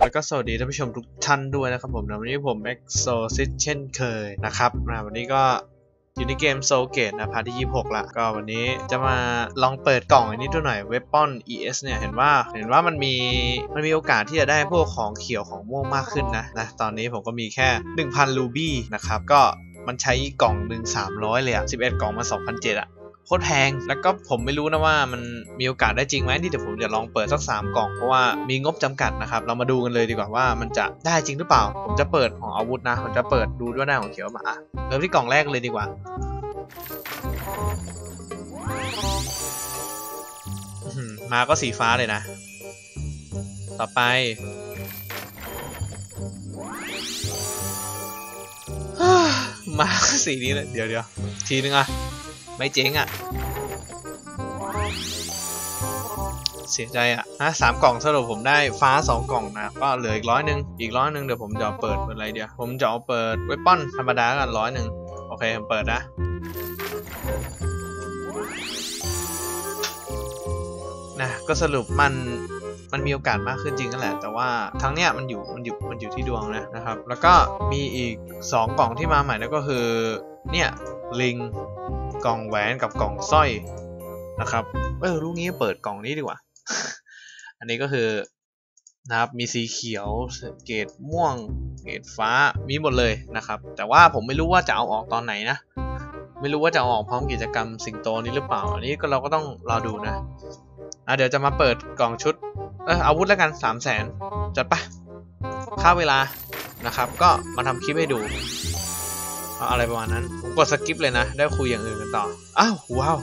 แล้วก็สวัสดีท่านผู้ชมทุกท่านด้วยนะครับผมวันนี้ผม XzosiT เช่นเคยนะครับวันนี้ก็อยู่ในเกม Soul Gauge นะพาร์ทที่26ละก็วันนี้จะมาลองเปิดกล่องอันนี้ดูหน่อย Weapon ES เนี่ยเห็นว่ามันมีโอกาสที่จะได้พวกของเขียวของม่วงมากขึ้นนะตอนนี้ผมก็มีแค่ 1,000 รูบี้นะครับก็มันใช้กล่องหนึ่ง300เลยอะ11 กล่องมา 2,700 อะโคตรแพงแล้วก็ผมไม่รู้นะว่ามันมีโอกาสได้จริงไหมที่เดี๋ยวผมจะลองเปิดสัก3กล่องเพราะว่ามีงบจำกัดนะครับเรามาดูกันเลยดีกว่าว่ามันจะได้จริงหรือเปล่าผมจะเปิดของอาวุธนะผมจะเปิดดูด้วยหน้าของเขียวมาเริ่มที่กล่องแรกเลยดีกว่ามาก็สีฟ้าเลยนะต่อไปมาสีนี้เลยเดี๋ยวทีนึงอะไม่เจ๊งอะเสียใจอะ3 กล่องสรุปผมได้ฟ้า2 กล่องนะก็เหลืออีก100อีก 100เดี๋ยวผมจะเปิดอะไรเดี๋ยวผมจะเอาเปิดเวปปอนธรรมดากัน100โอเคผมเปิดนะก็สรุปมันมีโอกาสมากขึ้นจริงนั่นแหละแต่ว่าทั้งเนี้ยมันอยู่ที่ดวงนะครับแล้วก็มีอีก2กล่องที่มาใหม่นั่นก็คือเนี่ยลิงกล่องแหวนกับกล่องสร้อยนะครับลูกนี้เปิดกล่องนี้ดีกว่า อันนี้ก็คือนะครับมีสีเขียวเกรดม่วงเกรดฟ้ามีหมดเลยนะครับแต่ว่าผมไม่รู้ว่าจะเอาออกตอนไหนนะไม่รู้ว่าจะเอาออกพร้อมกิจกรรมสิงโตนี้หรือเปล่าอันนี้ก็เราก็ต้องรอดูนะเดี๋ยวจะมาเปิดกล่องชุดอาวุธแล้วกัน 300,000 จัดปะค่าเวลานะครับก็มาทำคลิปให้ดูอะไรประมาณนั้นผมกดสกิปเลยนะได้คุยอย่างอื่นกันต่ออ้าวว้าว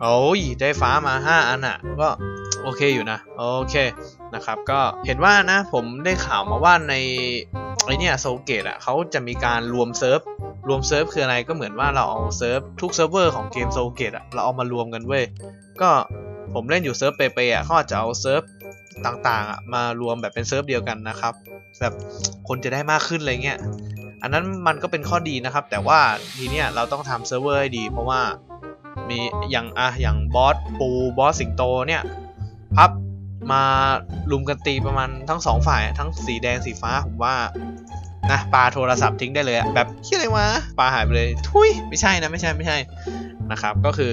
โอ้ยได้ฟ้ามา5อันอ่ะก็โอเคอยู่นะโอเคนะครับก็เห็นว่านะผมได้ข่าวมาว่าในไอเนี่ยโซเกตอ่ะเขาจะมีการรวมเซิร์ฟคืออะไรก็เหมือนว่าเราเอาเซิร์ฟทุกเซิร์ฟเวอร์ของเกมโซเกตอ่ะเราเอามารวมกันเว้ยก็ผมเล่นอยู่เซิร์ฟเปเปอ่ะเขาอาจจะเอาเซิร์ฟต่างๆอ่ะมารวมแบบเป็นเซิร์ฟเดียวกันนะครับแบบคนจะได้มากขึ้นอะไรเงี้ยอันนั้นมันก็เป็นข้อดีนะครับแต่ว่าทีเนี้ยเราต้องทำเซิร์ฟเวอร์ให้ดีเพราะว่ามีอย่างบอสปูบอสสิงโตเนี่ยพับมาลุมกันตีประมาณทั้ง2ฝ่ายทั้งสีแดงสีฟ้าผมว่านะปาโทรศัพท์ทิ้งได้เลยแบบเฮี้ยอะไรวะปาหายไปเลยทุยไม่ใช่นะครับก็คือ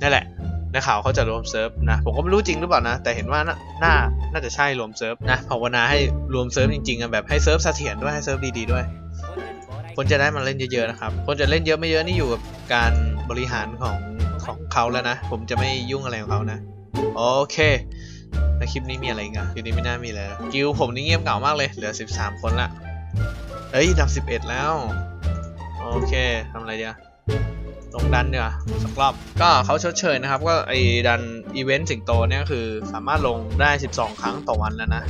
นั่นแหละในข่าวเขาจะรวมเซิร์ฟนะผมก็ไม่รู้จริงหรือเปล่านะแต่เห็นว่าน่าจะใช่รวมเซิร์ฟนะภาวนาให้รวมเซิร์ฟจริงๆกันแบบให้เซิร์ฟเสถียรด้วยให้เซิร์ฟดีๆด้วยคนจะได้มาเล่นเยอะๆนะครับคนจะเล่นเยอะไม่เยอะนี่อยู่กับการบริหารของเขาแล้วนะผมจะไม่ยุ่งอะไรของเขานะโอเคในคลิปนี้มีอะไรกันคลิปนี้ไม่น่ามีเลยกิลผมนี่เงียบเก่ามากเลยเหลือ13คนละเฮ้ยดับ11แล้วโอเคทำอะไรเดี๋ยวลงดันเดี๋ยวสักรอบก็เขาชดเชยนะครับก็ไอ้ดันอีเวนต์สิงโตเนี่ยคือสามารถลงได้12ครั้งต่อวันแล้วนะ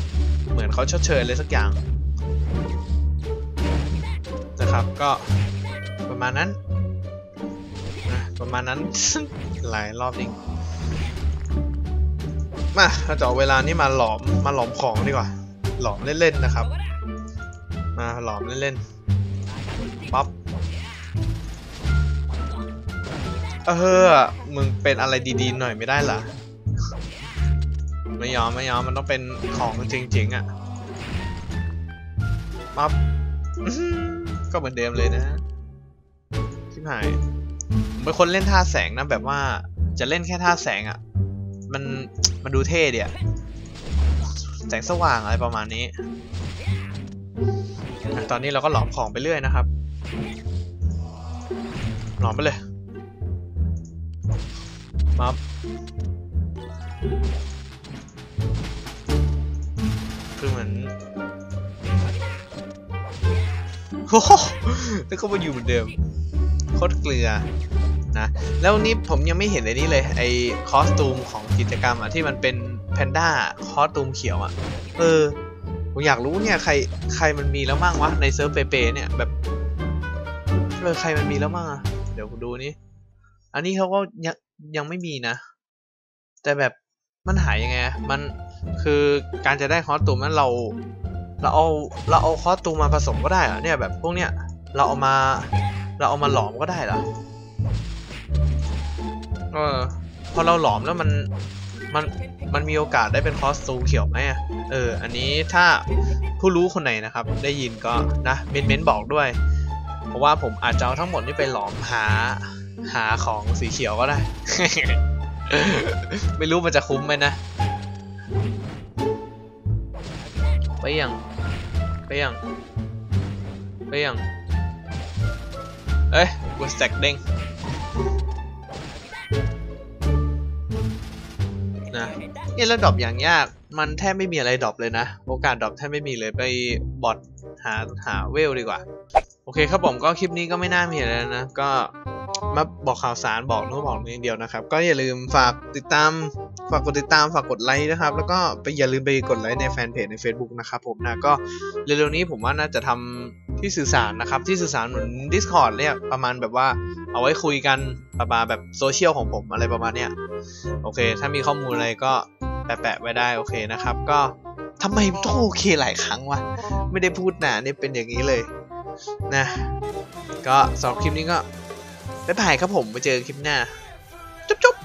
เหมือนเขาชดเชยเลยสักอย่างนะครับก็ประมาณนั้น หลายรอบอีกมาเราจะเอาเวลานี้มาหลอมของดีกว่าหลอมเล่นๆนะครับมาหลอมเล่นๆป๊อปมึงเป็นอะไรดีๆหน่อยไม่ได้เหรอไม่ยอมมันต้องเป็นของจริงๆอ่ะป๊อปก็เหมือนเดิมเลยนะชิบหายเป็นคนเล่นท่าแสงนะแบบว่าจะเล่นแค่ท่าแสงอ่ะมันดูเท่เดียวแสงสว่างอะไรประมาณนี้ตอนนี้เราก็หลอมของไปเรื่อยนะครับหลอมไปเลยมาคือเหมือนโอ้โหแล้วก็มาอยู่เหมือนเดิมโคตรเกลือนะแล้วนี้ผมยังไม่เห็นไอ้นี่เลยไอ้คอสตูมของกิจกรรมอ่ะที่มันเป็นแพนด้าคอสตูมเขียวอ่ะผมอยากรู้เนี่ยใครมันมีแล้วมั่งวะในเซิร์ฟเปเปเนี่ยแบบใครมันมีแล้วมั่งอ่ะเดี๋ยวผมดูนี่อันนี้เขาก็ยังไม่มีนะแต่แบบมันหายยังไงมันคือการจะได้คอสตูมนั้นเราเอาคอสตูมมาผสมก็ได้เหรอเนี่ยแบบพวกเนี้ยเราเอามาหลอมก็ได้เหรอพอเราหลอมแล้วมัน มันมีโอกาสได้เป็นคอสตูมเขียวไหมอันนี้ถ้าผู้รู้คนไหนนะครับได้ยินก็นะเม้นบอกด้วยเพราะว่าผมอาจจะเอาทั้งหมดนี่ไปหลอมหาของสีเขียวก็ได้ ไม่รู้มันจะคุ้มไหมนะไปยังเอ้ยกูแซกเด้งนะนี่แล้วดรอปอย่างยากมันแทบไม่มีอะไรดรอปเลยนะโอกาสดรอปแทบไม่มีเลยไปบอทหาเวลดีกว่าโอเคครับผมก็คลิปนี้ก็ไม่น่ามีอะไรแล้วนะก็มาบอกข่าวสารบอกนู้นบอกนี้เดียวนะครับก็อย่าลืมฝากกดติดตามฝากกดไลค์นะครับแล้วก็อย่าลืมไปกดไลค์ในแฟนเพจใน Facebook นะครับผมนะก็เร็วๆนี้ผมว่าน่าจะทำที่สื่อสารนะครับที่สื่อสารเหมือน Discord เนี่ยประมาณแบบว่าเอาไว้คุยกันประมาณแบบโซเชียลของผมอะไรประมาณเนี้ยโอเคถ้ามีข้อมูลอะไรก็แปะไว้ได้โอเคนะครับก็ทำไมต้องโอเคหลายครั้งวะไม่ได้พูดหนาเนี่ยเป็นอย่างนี้เลยนะก็สำหรับคลิปนี้ก็บ๊ายบายครับผมไปเจอคลิปหน้าจุ๊บ